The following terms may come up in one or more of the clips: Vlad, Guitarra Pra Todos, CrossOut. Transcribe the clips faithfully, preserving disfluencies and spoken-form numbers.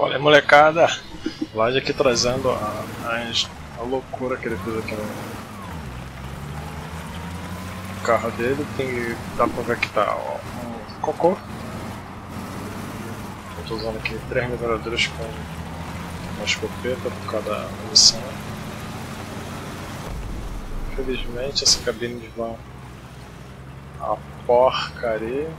Olha, molecada, Vlad aqui trazendo a, a, a loucura que ele fez aqui no carro dele. Tem, dá pra ver que tá ó, um cocô. Eu tô usando aqui três metralhadoras com uma escopeta por cada munição. Infelizmente essa cabine de vão é uma porcaria.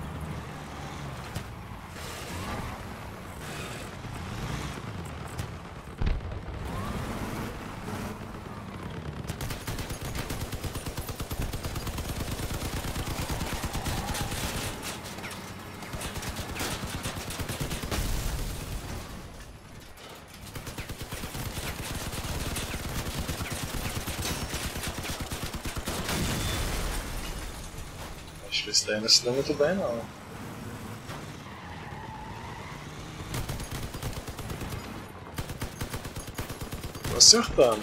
Isso daí não se dá muito bem não. Tô acertando.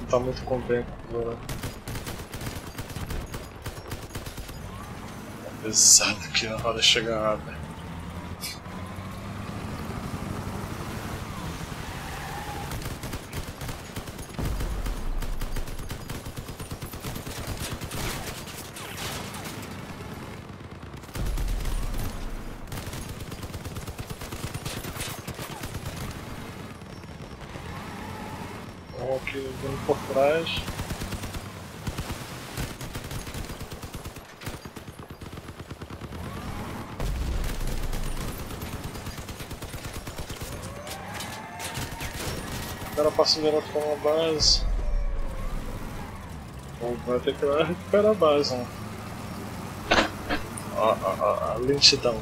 Não tá muito conveniente agora. É pesado que a roda chega rápido. Aqui vindo por trás. O cara passa direto para uma base. Ou vai ter que ir lá recuperar a base, né? Ó, ó, ó, a lentidão.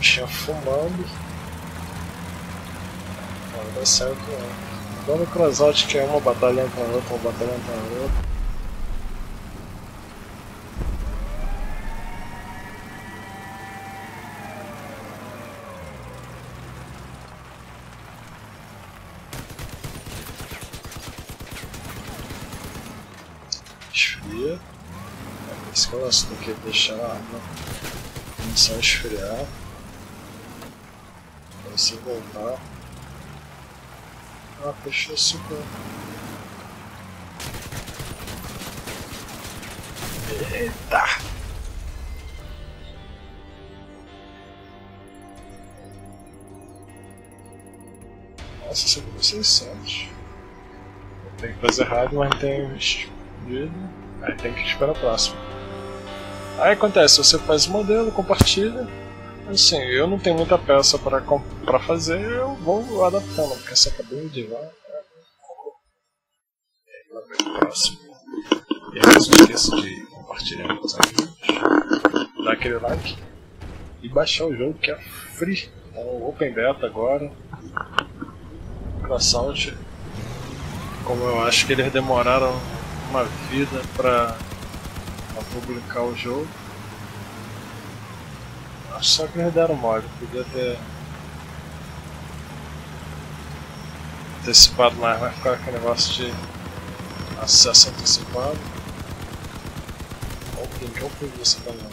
Tinha fumando. Não, vai sair aqui não. Lá no CrossOut que é uma batalha pra outra, uma batalha pra outra. Esfria. É por isso que eu acho que tem que deixar a arma começar a esfriar. Pra você voltar. Ah, fechou super. Eita! Nossa, isso aqui foi seiscentos. Tem que fazer errado, mas não tem escondido. Aí tem que esperar a próxima. Aí acontece, você faz o modelo, compartilha. Assim, eu não tenho muita peça para, para fazer, eu vou adaptando, porque essa cabine de lá. E aí vai ver o próximo. E aí não se esqueça de compartilhar com os amigos, dar aquele like e baixar o jogo que é free. É um open beta agora. CrossOut. Como eu acho que eles demoraram uma vida para publicar o jogo. Acho só que eles deram mole, podia ter antecipado mais, vai ficar aquele negócio de acesso antecipado. Olha o ping, olha o ping dessa galera.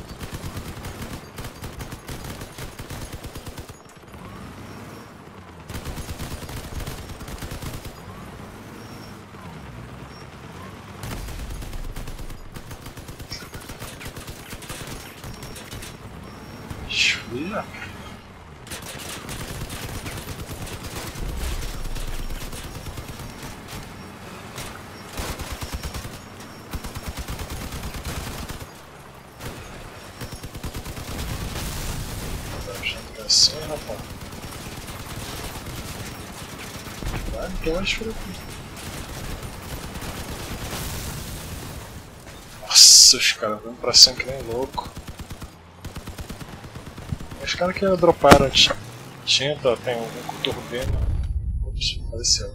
Yeah. Vai, tem mais por aqui. Nossa, os caras vão pra cima que nem louco. Os caras que droparam tinta, tem um com turbina. Ops, faleceu.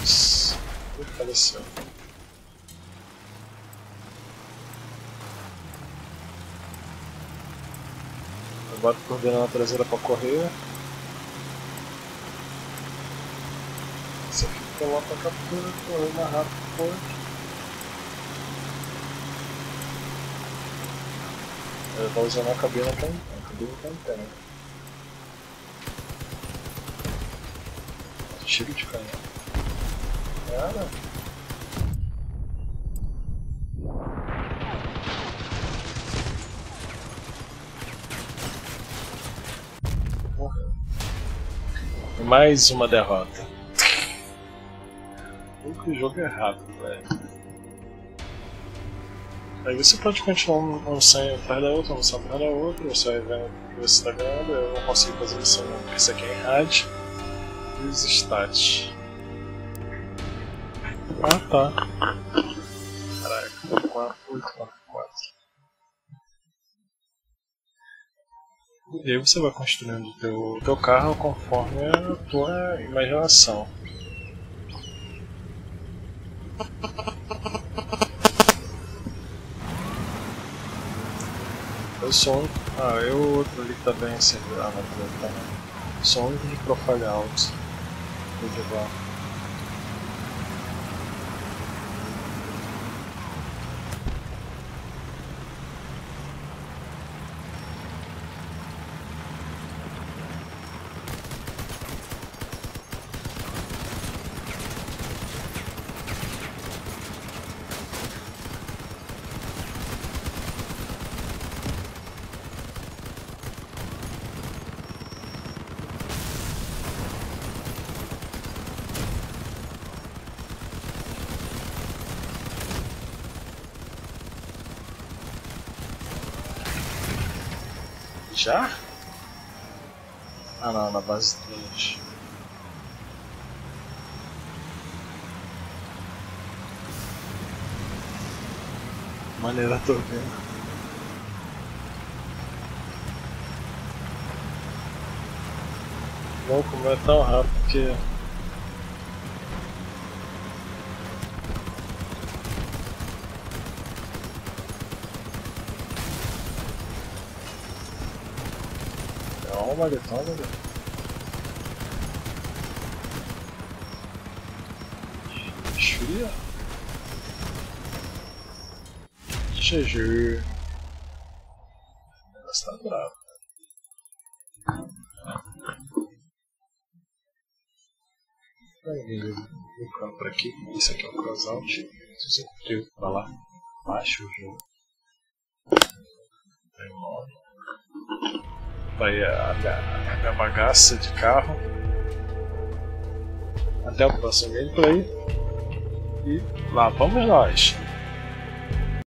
Ops, faleceu. Eu boto turbina na traseira pra correr. Isso aqui fica lá pra captura, correr mais rápido que pode. If I was on that computer thing, I could do something. Shoot, kind of. Yeah, I don't know. Mais uma derrota. O jogo é rápido, velho. Aí você pode continuar uma missão atrás da outra, uma missão atrás da outra, você vai vendo o que você tá ganhando. Eu não consigo fazer missão porque isso aqui é em rádio. E os stats. Ah tá. Caraca, quatro, oito, quatro, quatro. E aí você vai construindo o teu, teu carro conforme a tua imaginação. Eu sou um... Ah, eu outro ali também tá sem grava, tá? Sou um de profile out. Vou levar. Já? Ah não, na base três. Maneira, tô vendo. Vou comer tão rápido que... Olha, olha. Esfria. G G. Ela está brava. Aí, vou colocar por aqui. Esse aqui é o CrossOut. Se você curtiu, vai lá. Baixa o jogo. Aí a minha, a minha bagaça de carro. Até o próximo gameplay. E lá vamos nós!